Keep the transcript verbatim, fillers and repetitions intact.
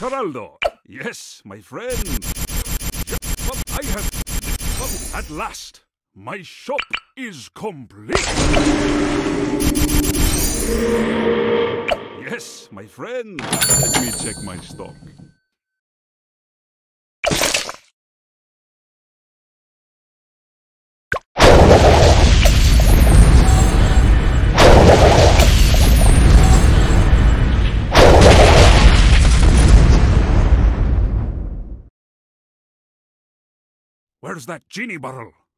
Geraldo. Yes, my friend. Just what I have discovered at last. My shop is complete. Yes, my friend. Let me check my stock. Where's that genie barrel?